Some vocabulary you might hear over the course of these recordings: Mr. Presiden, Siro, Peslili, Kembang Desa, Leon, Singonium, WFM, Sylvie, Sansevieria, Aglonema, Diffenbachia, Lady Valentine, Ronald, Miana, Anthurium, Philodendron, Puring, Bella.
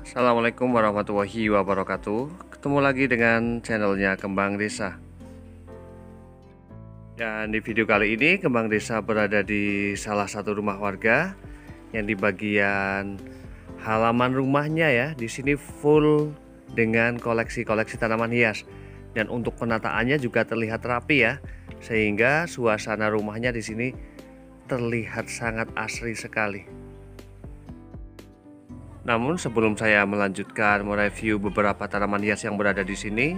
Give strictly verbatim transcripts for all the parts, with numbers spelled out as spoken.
Assalamualaikum warahmatullahi wabarakatuh. Ketemu lagi dengan channelnya Kembang Desa. Dan di video kali ini Kembang Desa berada di salah satu rumah warga yang di bagian halaman rumahnya ya. Di sini full dengan koleksi-koleksi tanaman hias, dan untuk penataannya juga terlihat rapi ya, sehingga suasana rumahnya di sini terlihat sangat asri sekali. Namun sebelum saya melanjutkan mereview beberapa tanaman hias yang berada di sini,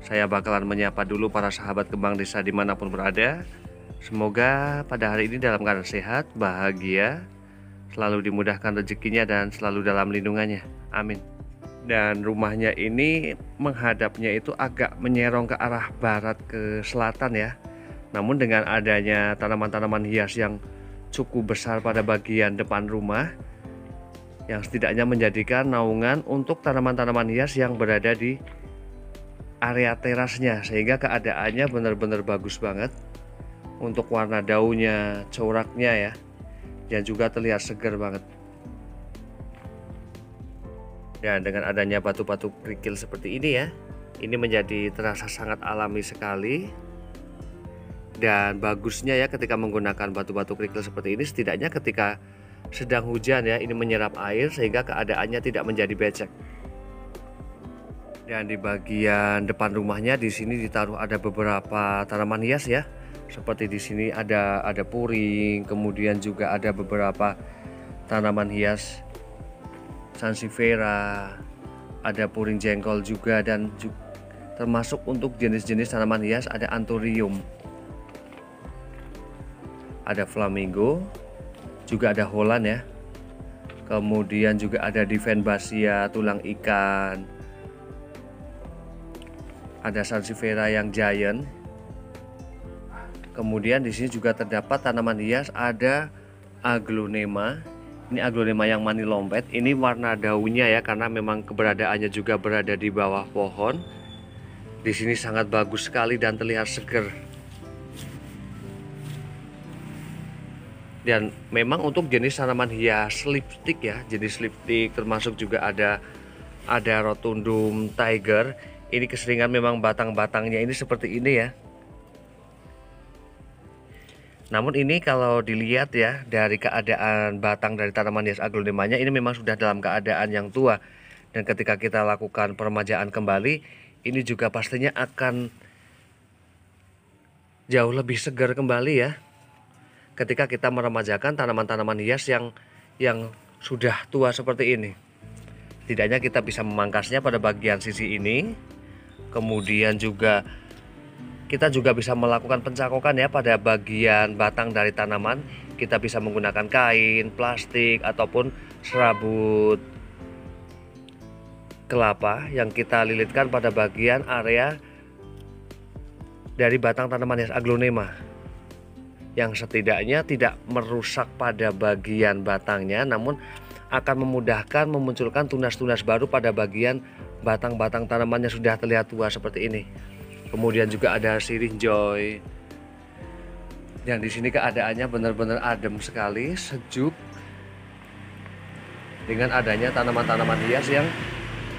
saya bakalan menyapa dulu para sahabat Kembang Desa dimanapun berada. Semoga pada hari ini dalam keadaan sehat, bahagia, selalu dimudahkan rezekinya dan selalu dalam lindungannya. Amin. Dan rumahnya ini menghadapnya itu agak menyerong ke arah barat ke selatan ya. Namun dengan adanya tanaman-tanaman hias yang cukup besar pada bagian depan rumah, yang setidaknya menjadikan naungan untuk tanaman-tanaman hias yang berada di area terasnya, sehingga keadaannya benar-benar bagus banget untuk warna daunnya, coraknya ya, yang juga terlihat segar banget. Dan dengan adanya batu-batu kerikil seperti ini ya, ini menjadi terasa sangat alami sekali. Dan bagusnya ya, ketika menggunakan batu-batu kerikil seperti ini, setidaknya ketika sedang hujan ya, ini menyerap air sehingga keadaannya tidak menjadi becek. Dan di bagian depan rumahnya di sini ditaruh ada beberapa tanaman hias ya, seperti di sini ada ada puring, kemudian juga ada beberapa tanaman hias Sansevieria, ada puring jengkol juga, dan juga termasuk untuk jenis-jenis tanaman hias ada Anthurium, ada flamingo, juga ada Holland ya, kemudian juga ada Diffenbachia tulang ikan, ada Sansevieria yang giant, kemudian di sini juga terdapat tanaman hias ada Aglonema. Ini Aglonema yang mani lompet, ini warna daunnya ya, karena memang keberadaannya juga berada di bawah pohon, di sini sangat bagus sekali dan terlihat seger. Dan memang untuk jenis tanaman hias lipstick ya, jenis lipstick termasuk juga ada ada rotundum tiger. Ini keseringan memang batang-batangnya ini seperti ini ya. Namun ini kalau dilihat ya, dari keadaan batang dari tanaman hias aglonemanya ini memang sudah dalam keadaan yang tua. Dan ketika kita lakukan peremajaan kembali, ini juga pastinya akan jauh lebih segar kembali ya, ketika kita meremajakan tanaman-tanaman hias yang yang sudah tua seperti ini. Setidaknya kita bisa memangkasnya pada bagian sisi ini, kemudian juga kita juga bisa melakukan pencakokan ya pada bagian batang dari tanaman. Kita bisa menggunakan kain, plastik, ataupun serabut kelapa yang kita lilitkan pada bagian area dari batang tanaman hias aglonema, yang setidaknya tidak merusak pada bagian batangnya, namun akan memudahkan memunculkan tunas-tunas baru pada bagian batang-batang tanamannya sudah terlihat tua seperti ini. Kemudian juga ada sirih joy. Dan di sini keadaannya benar-benar adem sekali, sejuk, dengan adanya tanaman-tanaman hias yang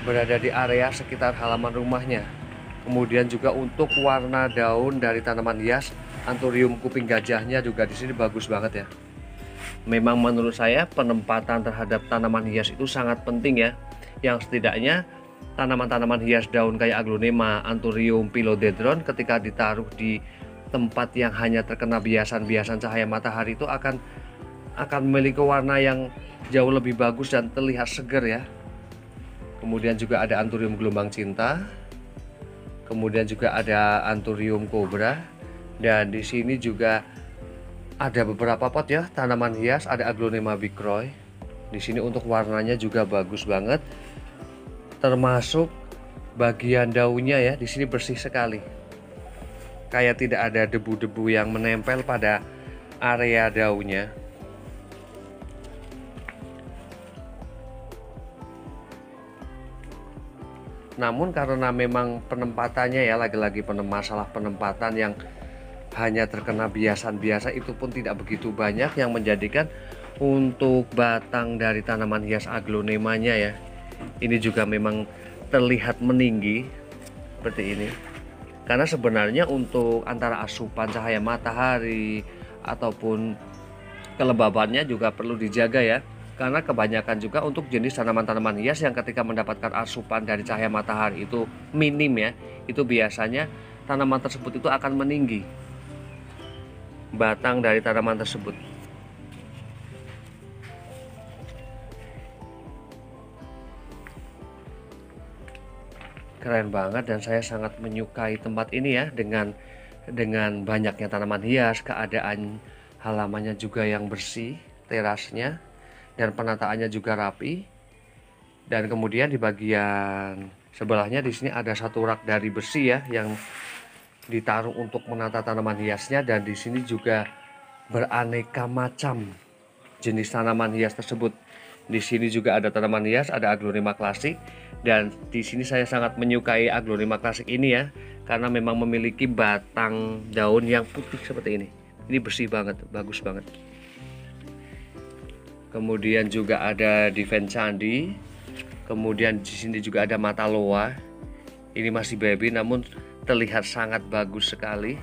berada di area sekitar halaman rumahnya. Kemudian juga untuk warna daun dari tanaman hias Anthurium kuping gajahnya juga di sini bagus banget ya. Memang menurut saya penempatan terhadap tanaman hias itu sangat penting ya, yang setidaknya tanaman-tanaman hias daun kayak Aglonema, Anthurium, Philodendron ketika ditaruh di tempat yang hanya terkena biasan-biasan cahaya matahari itu akan akan memiliki warna yang jauh lebih bagus dan terlihat segar ya. Kemudian juga ada Anthurium gelombang cinta, kemudian juga ada Anthurium kobra. Dan di sini juga ada beberapa pot ya tanaman hias, ada Aglonema bikroy. Di sini untuk warnanya juga bagus banget, termasuk bagian daunnya ya, di sini bersih sekali, kayak tidak ada debu-debu yang menempel pada area daunnya. Namun karena memang penempatannya ya, lagi-lagi masalah penempatan yang hanya terkena biasan biasa itu pun tidak begitu banyak, yang menjadikan untuk batang dari tanaman hias aglonemanya ya Ini juga memang terlihat meninggi seperti ini. Karena sebenarnya untuk antara asupan cahaya matahari ataupun kelembabannya juga perlu dijaga ya. Karena kebanyakan juga untuk jenis tanaman-tanaman hias yang ketika mendapatkan asupan dari cahaya matahari itu minim ya, itu biasanya tanaman tersebut itu akan meninggi batang dari tanaman tersebut. Keren banget, dan saya sangat menyukai tempat ini ya, dengan dengan banyaknya tanaman hias, keadaan halamannya juga yang bersih, terasnya, dan penataannya juga rapi. Dan kemudian di bagian sebelahnya di sini ada satu rak dari besi ya yang ditaruh untuk menata tanaman hiasnya, dan di sini juga beraneka macam jenis tanaman hias tersebut. Di sini juga ada tanaman hias, ada Aglonema klasik, dan di sini saya sangat menyukai Aglonema klasik ini ya, karena memang memiliki batang daun yang putih seperti ini. Ini bersih banget, bagus banget. Kemudian juga ada Diffenbachia. Kemudian di sini juga ada mata loa. Ini masih baby namun terlihat sangat bagus sekali.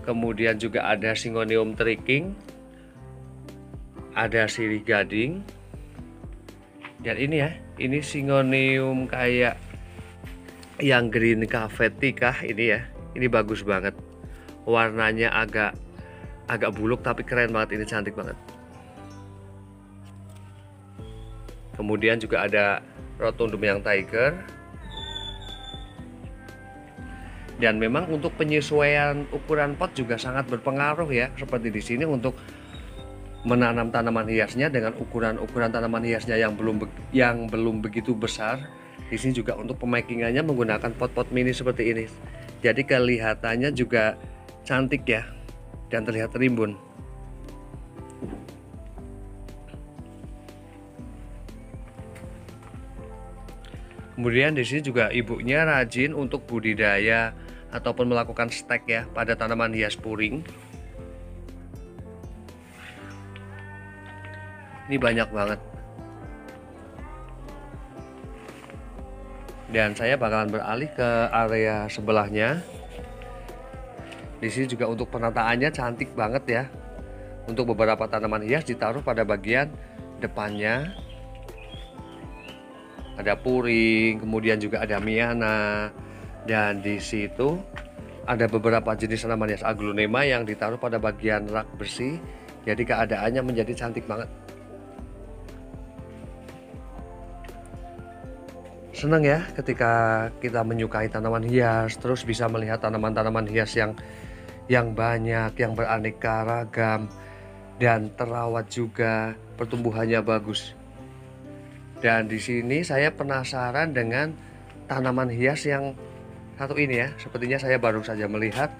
Kemudian juga ada Singonium Tricking. Ada sirih gading. Dan ini ya, ini Singonium kayak yang green cavetti kah ini ya. Ini bagus banget. Warnanya agak agak buluk tapi keren banget, ini cantik banget. Kemudian juga ada rotundum yang tiger. Dan memang untuk penyesuaian ukuran pot juga sangat berpengaruh ya. Seperti di sini untuk menanam tanaman hiasnya dengan ukuran-ukuran tanaman hiasnya yang belum yang belum begitu besar. Di sini juga untuk pemakingannya menggunakan pot-pot mini seperti ini. Jadi kelihatannya juga cantik ya, dan terlihat rimbun. Kemudian di sini juga ibunya rajin untuk budidaya ataupun melakukan stek ya pada tanaman hias puring. Ini banyak banget. Dan saya bakalan beralih ke area sebelahnya. Di sini juga untuk penataannya cantik banget ya. Untuk beberapa tanaman hias ditaruh pada bagian depannya. Ada puring, kemudian juga ada miana, dan di situ ada beberapa jenis tanaman hias Aglonema yang ditaruh pada bagian rak bersih, jadi keadaannya menjadi cantik banget. Senang ya ketika kita menyukai tanaman hias, terus bisa melihat tanaman-tanaman hias yang yang banyak, yang beraneka ragam dan terawat juga, pertumbuhannya bagus. Dan di sini saya penasaran dengan tanaman hias yang satu ini ya. Sepertinya saya baru saja melihat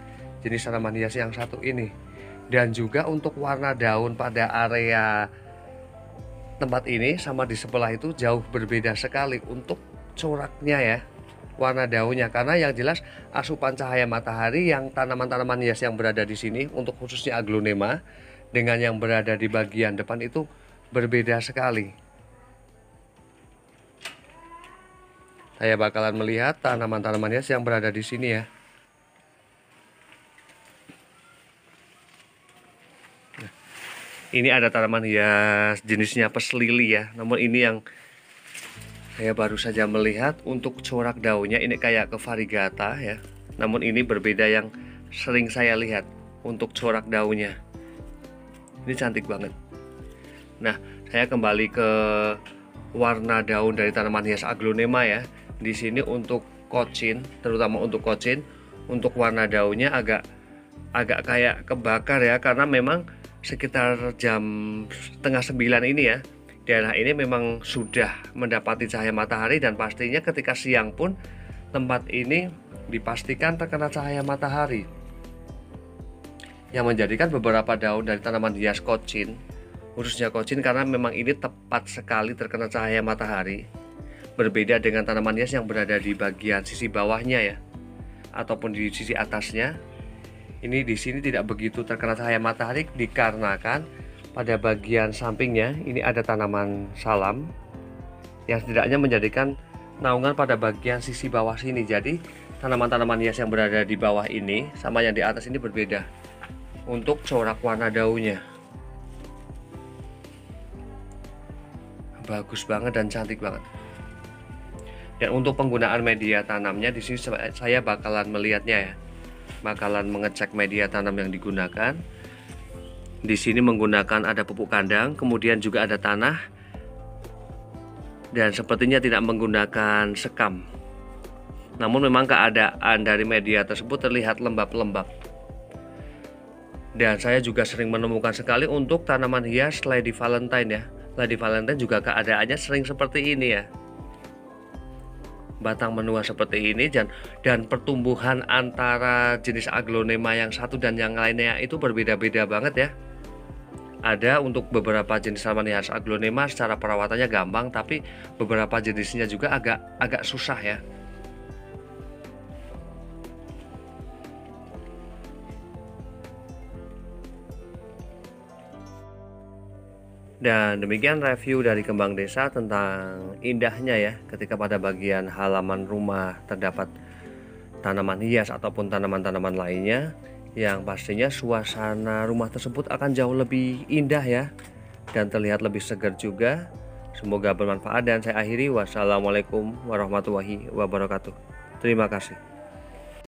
jenis tanaman hias yang satu ini. Dan juga untuk warna daun pada area tempat ini sama di sebelah itu jauh berbeda sekali untuk coraknya ya, warna daunnya. Karena yang jelas asupan cahaya matahari yang tanaman-tanaman hias yang berada di sini, untuk khususnya Aglonema, dengan yang berada di bagian depan itu berbeda sekali. Saya bakalan melihat tanaman-tanaman hias yang berada di sini ya. Nah, ini ada tanaman hias jenisnya peslili ya. Namun ini yang saya baru saja melihat untuk corak daunnya ini kayak ke varigata ya. Namun ini berbeda yang sering saya lihat untuk corak daunnya. Ini cantik banget. Nah, saya kembali ke warna daun dari tanaman hias Aglonema ya. Di sini untuk kocin, terutama untuk kocin, untuk warna daunnya agak agak kayak kebakar ya, karena memang sekitar jam setengah sembilan ini ya, daerah ini memang sudah mendapati cahaya matahari, dan pastinya ketika siang pun tempat ini dipastikan terkena cahaya matahari, yang menjadikan beberapa daun dari tanaman hias kocin, khususnya kocin, karena memang ini tepat sekali terkena cahaya matahari. Berbeda dengan tanaman hias yang berada di bagian sisi bawahnya ya, ataupun di sisi atasnya. Ini di sini tidak begitu terkena cahaya matahari dikarenakan pada bagian sampingnya ini ada tanaman salam. yang setidaknya menjadikan naungan pada bagian sisi bawah sini. Jadi tanaman-tanaman hias yang berada di bawah ini sama yang di atas ini berbeda untuk corak warna daunnya. Bagus banget dan cantik banget. Dan untuk penggunaan media tanamnya di sini saya bakalan melihatnya ya. Bakalan mengecek media tanam yang digunakan. Di sini menggunakan ada pupuk kandang, kemudian juga ada tanah. Dan sepertinya tidak menggunakan sekam. Namun memang keadaan dari media tersebut terlihat lembab-lembab. Dan saya juga sering menemukan sekali untuk tanaman hias Lady Valentine ya. Lady Valentine juga keadaannya sering seperti ini ya. Batang menua seperti ini dan, dan pertumbuhan antara jenis aglonema yang satu dan yang lainnya itu berbeda-beda banget ya. Ada untuk beberapa jenis tanaman hias aglonema secara perawatannya gampang, tapi beberapa jenisnya juga agak agak susah ya. Dan demikian review dari Kembang Desa tentang indahnya ya ketika pada bagian halaman rumah terdapat tanaman hias ataupun tanaman-tanaman lainnya, yang pastinya suasana rumah tersebut akan jauh lebih indah ya dan terlihat lebih segar juga. Semoga bermanfaat dan saya akhiri. Wassalamualaikum warahmatullahi wabarakatuh. Terima kasih.